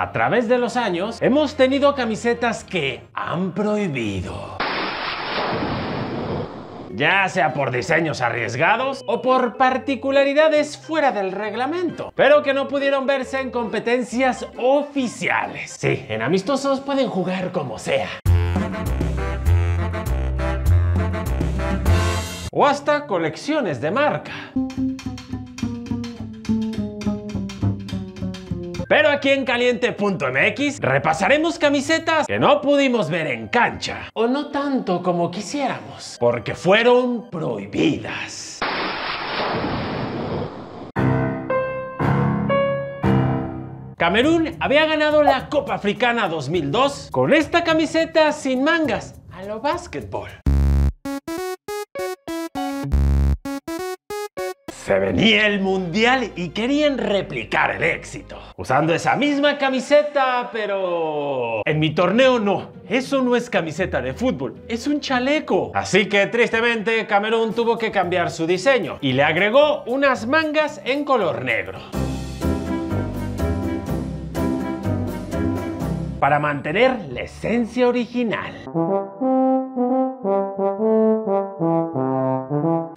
A través de los años, hemos tenido camisetas que han prohibido. Ya sea por diseños arriesgados o por particularidades fuera del reglamento, pero que no pudieron verse en competencias oficiales. Sí, en amistosos pueden jugar como sea. O hasta colecciones de marca. Pero aquí en Caliente.mx repasaremos camisetas que no pudimos ver en cancha, o no tanto como quisiéramos, porque fueron prohibidas. Camerún había ganado la Copa Africana 2002 con esta camiseta sin mangas, a lo básquetbol. Se venía el mundial y querían replicar el éxito, usando esa misma camiseta, pero... En mi torneo no, eso no es camiseta de fútbol, es un chaleco. Así que tristemente Camerún tuvo que cambiar su diseño y le agregó unas mangas en color negro. Para mantener la esencia original.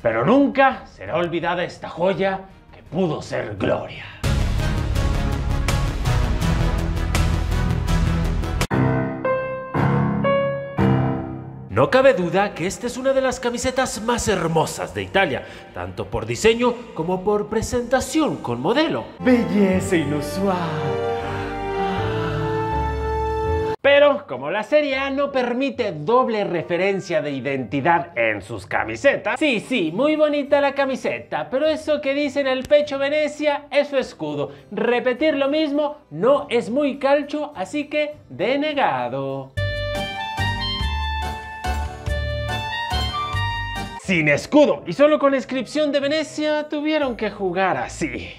Pero nunca será olvidada esta joya que pudo ser gloria. No cabe duda que esta es una de las camisetas más hermosas de Italia, tanto por diseño como por presentación con modelo. ¡Belleza inusual! Pero, como la Serie A no permite doble referencia de identidad en sus camisetas... Sí, muy bonita la camiseta, pero eso que dice en el pecho Venezia es su escudo. Repetir lo mismo no es muy calcho, así que denegado. Sin escudo y solo con la inscripción de Venezia tuvieron que jugar así.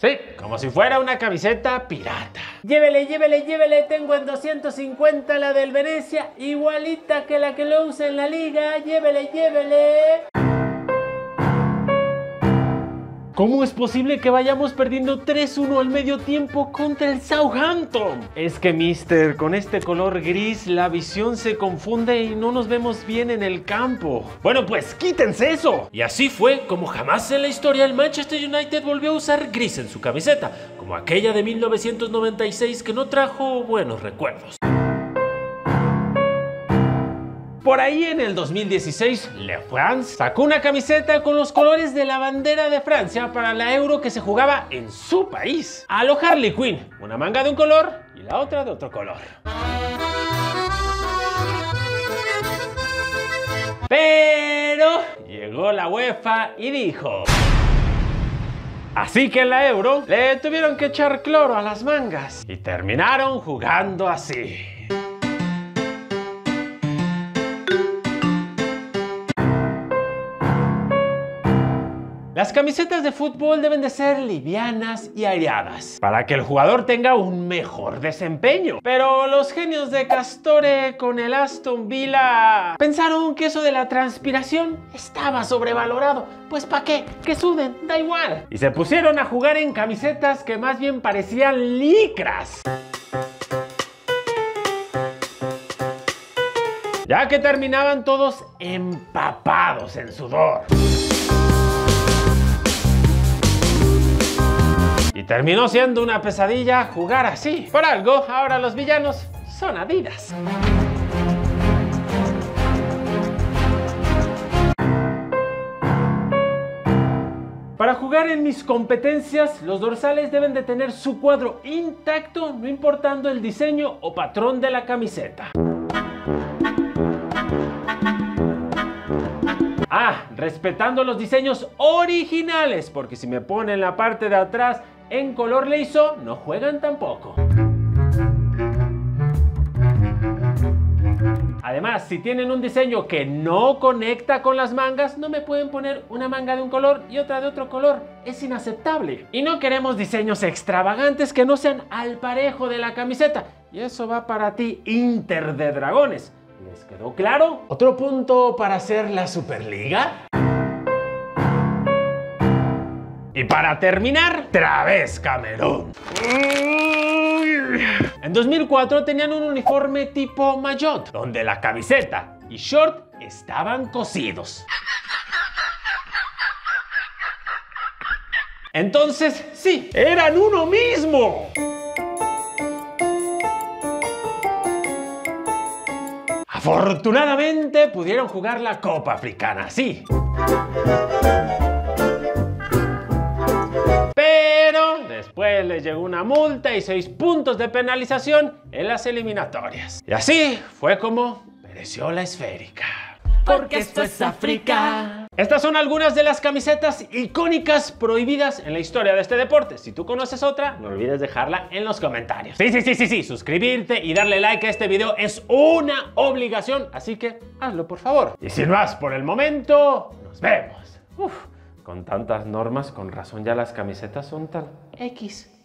Sí, como si fuera una camiseta pirata. Llévele, tengo en 250 la del Venezia, igualita que la que lo usa en la liga, llévele. ¿Cómo es posible que vayamos perdiendo 3-1 al medio tiempo contra el Southampton? Es que, mister, con este color gris la visión se confunde y no nos vemos bien en el campo. Bueno, pues quítense eso. Y así fue como jamás en la historia el Manchester United volvió a usar gris en su camiseta, como aquella de 1996 que no trajo buenos recuerdos. Por ahí en el 2016, Le France sacó una camiseta con los colores de la bandera de Francia para la Euro que se jugaba en su país. A lo Harley Quinn, una manga de un color y la otra de otro color. Pero llegó la UEFA y dijo... Así que en la Euro le tuvieron que echar cloro a las mangas y terminaron jugando así. Las camisetas de fútbol deben de ser livianas y aireadas para que el jugador tenga un mejor desempeño. Pero los genios de Castore con el Aston Villa pensaron que eso de la transpiración estaba sobrevalorado. Pues ¿para qué? Que suden, da igual. Y se pusieron a jugar en camisetas que más bien parecían licras. Ya que terminaban todos empapados en sudor. Y terminó siendo una pesadilla jugar así. Por algo, ahora los villanos son Adidas. Para jugar en mis competencias, los dorsales deben de tener su cuadro intacto, no importando el diseño o patrón de la camiseta. Respetando los diseños originales, porque si me ponen la parte de atrás en color liso, no juegan tampoco. Además, si tienen un diseño que no conecta con las mangas, no me pueden poner una manga de un color y otra de otro color. Es inaceptable. Y no queremos diseños extravagantes que no sean al parejo de la camiseta. Y eso va para ti, Inter de Dragones. ¿Les quedó claro? ¿Otro punto para hacer la Superliga? Y para terminar, ¡través Camerún! En 2004 tenían un uniforme tipo maillot, donde la camiseta y short estaban cosidos. Entonces, sí, eran uno mismo. Afortunadamente pudieron jugar la Copa Africana, sí. Pero después les llegó una multa y 6 puntos de penalización en las eliminatorias. Y así fue como pereció la esférica. Porque esto es África. Estas son algunas de las camisetas icónicas prohibidas en la historia de este deporte. Si tú conoces otra, no olvides dejarla en los comentarios. Sí. Suscribirte y darle like a este video es una obligación. Así que hazlo, por favor. Y sin más por el momento, nos vemos. Uf, con tantas normas, con razón ya las camisetas son tan X.